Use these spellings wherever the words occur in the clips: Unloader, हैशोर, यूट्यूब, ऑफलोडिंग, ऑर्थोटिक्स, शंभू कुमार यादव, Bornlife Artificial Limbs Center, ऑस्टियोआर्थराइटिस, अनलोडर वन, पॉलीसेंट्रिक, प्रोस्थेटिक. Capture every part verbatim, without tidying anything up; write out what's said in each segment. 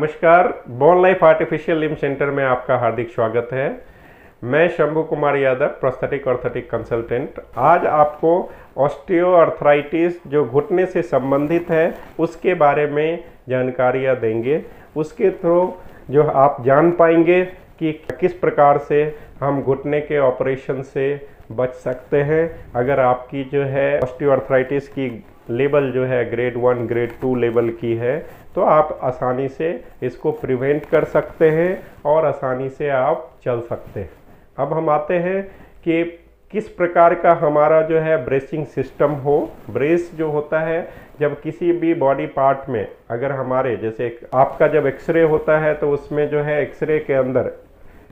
नमस्कार, बॉर्नलाइफ artificial limb centre में आपका हार्दिक स्वागत है। मैं शंभू कुमार यादव, प्रोस्थेटिक orthotic consultant. आज आपको ऑस्टियोआर्थराइटिस जो घुटने से संबंधित है उसके बारे में जानकारियाँ देंगे। उसके थ्रू जो आप जान पाएंगे कि किस प्रकार से हम घुटने के ऑपरेशन से बच सकते हैं। अगर आपकी जो है ऑस्टियोआर्थराइटिस की लेवल जो है grade one grade two level की है तो आप आसानी से इसको प्रिवेंट कर सकते हैं और आसानी से आप चल सकते हैं। अब हम आते हैं कि किस प्रकार का हमारा जो है ब्रेसिंग सिस्टम हो। ब्रेस जो होता है, जब किसी भी बॉडी पार्ट में अगर हमारे जैसे आपका जब एक्सरे होता है तो उसमें जो है एक्सरे के अंदर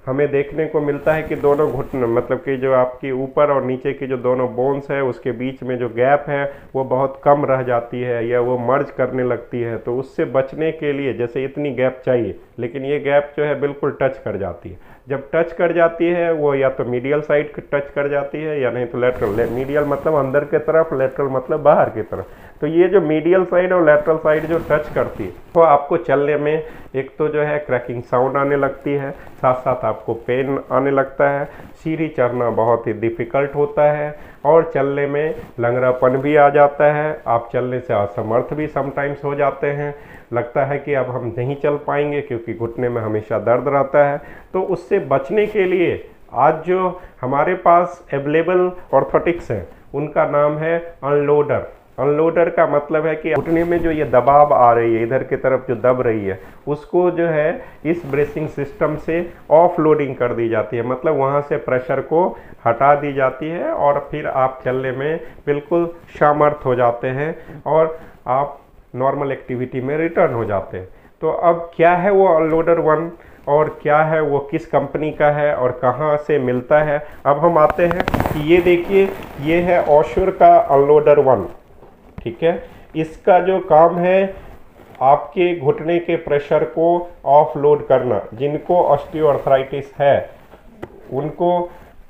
हमें देखने को मिलता है कि दोनों घुटने मतलब कि जो आपकी ऊपर और नीचे की जो दोनों बोन्स है उसके बीच में जो गैप है वो बहुत कम रह जाती है या वो मर्ज करने लगती है। तो उससे बचने के लिए जैसे इतनी गैप चाहिए, लेकिन ये गैप जो है बिल्कुल टच कर जाती है। जब टच कर जाती है वो या तो मीडियल साइड टच कर जाती है या नहीं तो लेटरल। मीडियल मतलब अंदर की तरफ, लेटरल मतलब बाहर की तरफ। तो ये जो मीडियल साइड और लेटरल साइड जो टच करती है तो आपको चलने में एक तो जो है क्रैकिंग साउंड आने लगती है, साथ साथ आपको पेन आने लगता है, सीढ़ी चढ़ना बहुत ही डिफ़िकल्ट होता है और चलने में लंगड़ापन भी आ जाता है। आप चलने से असमर्थ भी समटाइम्स हो जाते हैं, लगता है कि अब हम नहीं चल पाएंगे क्योंकि घुटने में हमेशा दर्द रहता है। तो उससे बचने के लिए आज जो हमारे पास अवेलेबल ऑर्थोटिक्स हैं उनका नाम है अनलोडर। अनलोडर का मतलब है कि घुटने में जो ये दबाव आ रही है, इधर की तरफ जो दब रही है, उसको जो है इस ब्रेसिंग सिस्टम से ऑफलोडिंग कर दी जाती है। मतलब वहाँ से प्रेशर को हटा दी जाती है और फिर आप चलने में बिल्कुल सामर्थ हो जाते हैं और आप नॉर्मल एक्टिविटी में रिटर्न हो जाते हैं। तो अब क्या है वो अनलोडर वन और क्या है वो किस कंपनी का है और कहाँ से मिलता है, अब हम आते हैं। कि ये देखिए, ये है हैशोर का अनलोडर वन, ठीक है। इसका जो काम है आपके घुटने के प्रेशर को ऑफलोड करना। जिनको ऑस्टियोआर्थराइटिस है उनको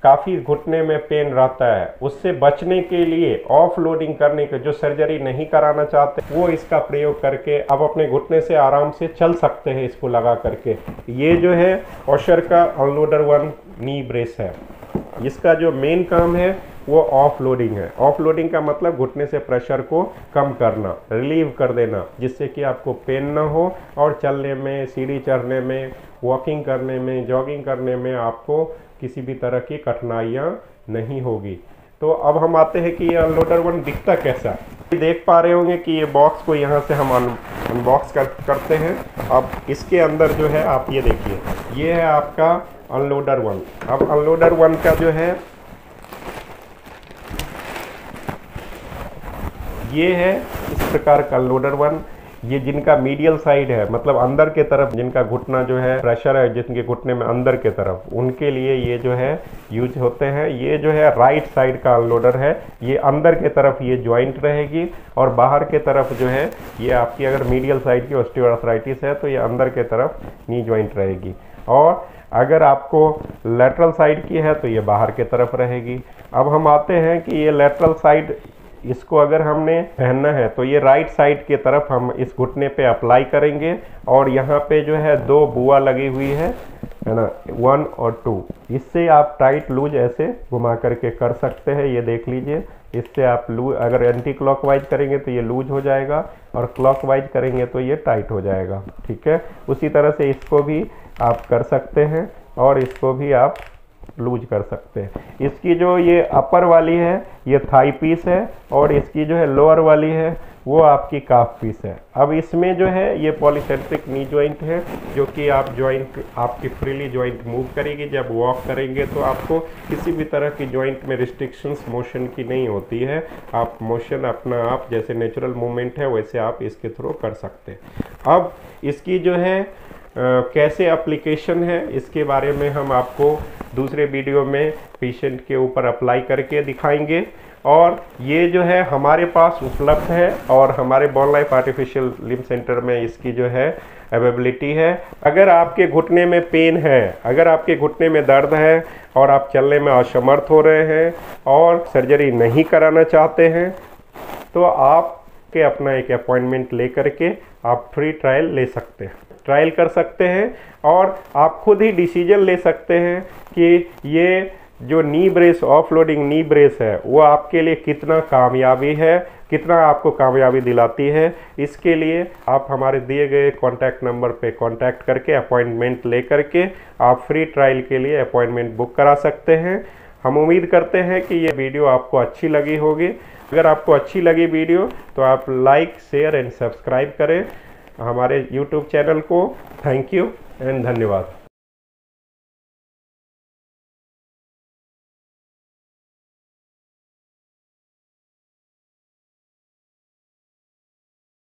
काफ़ी घुटने में पेन रहता है, उससे बचने के लिए ऑफलोडिंग करने के जो सर्जरी नहीं कराना चाहते वो इसका प्रयोग करके आप अपने घुटने से आराम से चल सकते हैं इसको लगा करके। ये जो है हैशोर का अनलोडर वन नी ब्रेस है। इसका जो मेन काम है वो ऑफलोडिंग है। ऑफलोडिंग का मतलब घुटने से प्रेशर को कम करना, रिलीव कर देना, जिससे कि आपको पेन ना हो और चलने में, सीढ़ी चढ़ने में, वॉकिंग करने में, जॉगिंग करने में आपको किसी भी तरह की कठिनाइयाँ नहीं होगी। तो अब हम आते हैं कि ये अनलोडर वन दिखता कैसा। देख पा रहे होंगे कि ये बॉक्स को यहाँ से हम अनबॉक्स कर, करते हैं। अब इसके अंदर जो है आप ये देखिए, ये है आपका अनलोडर वन। अब अनलोडर वन का जो है ये है इस प्रकार का अनलोडर वन। ये जिनका मीडियल साइड है मतलब अंदर के तरफ, जिनका घुटना जो है प्रेशर है, जिनके घुटने में अंदर के तरफ, उनके लिए ये जो है यूज होते हैं। ये जो है राइट साइड का अनलोडर है। ये अंदर के तरफ ये जॉइंट रहेगी और बाहर के तरफ जो है ये आपकी अगर मीडियल साइड की ऑस्टियोआर्थराइटिस है तो ये अंदर के तरफ नी जॉइंट रहेगी और अगर आपको लेटरल साइड की है तो ये बाहर के तरफ रहेगी। अब हम आते हैं कि ये लेटरल साइड इसको अगर हमने पहनना है तो ये राइट साइड की तरफ हम इस घुटने पे अप्लाई करेंगे और यहाँ पे जो है दो बुआ लगी हुई है है ना, वन और टू। इससे आप टाइट लूज ऐसे घुमा करके कर सकते हैं। ये देख लीजिए, इससे आप लूज अगर एंटी क्लॉकवाइज करेंगे तो ये लूज हो जाएगा और क्लॉकवाइज करेंगे तो ये टाइट हो जाएगा, ठीक है। उसी तरह से इसको भी आप कर सकते हैं और इसको भी आप लूज कर सकते हैं। इसकी जो ये अपर वाली है ये थाई पीस है और इसकी जो है लोअर वाली है वो आपकी काफ पीस है। अब इसमें जो है ये पॉलीसेंट्रिक नी जॉइंट है जो कि आप जॉइंट आपकी फ्रीली जॉइंट मूव करेगी। जब वॉक करेंगे तो आपको किसी भी तरह की जॉइंट में रिस्ट्रिक्शंस मोशन की नहीं होती है। आप मोशन अपना आप जैसे नेचुरल मूवमेंट है वैसे आप इसके थ्रू कर सकते हैं। अब इसकी जो है Uh, कैसे एप्लीकेशन है इसके बारे में हम आपको दूसरे वीडियो में पेशेंट के ऊपर अप्लाई करके दिखाएंगे। और ये जो है हमारे पास उपलब्ध है और हमारे बॉर्नलाइफ आर्टिफिशियल लिम्ब सेंटर में इसकी जो है अवेलेबिलिटी है। अगर आपके घुटने में पेन है, अगर आपके घुटने में दर्द है और आप चलने में असमर्थ हो रहे हैं और सर्जरी नहीं कराना चाहते हैं तो आप के अपना एक अपॉइंटमेंट ले करके आप फ्री ट्रायल ले सकते हैं। ट्रायल कर सकते हैं और आप खुद ही डिसीजन ले सकते हैं कि ये जो knee brace offloading knee brace है वो आपके लिए कितना कामयाबी है, कितना आपको कामयाबी दिलाती है। इसके लिए आप हमारे दिए गए कॉन्टैक्ट नंबर पे कॉन्टैक्ट करके अपॉइंटमेंट ले करके आप फ्री ट्रायल के लिए अपॉइंटमेंट बुक करा सकते हैं। हम उम्मीद करते हैं कि ये वीडियो आपको अच्छी लगी होगी। अगर आपको अच्छी लगी वीडियो तो आप लाइक शेयर एंड सब्सक्राइब करें हमारे यूट्यूब चैनल को। थैंक यू एंड धन्यवाद।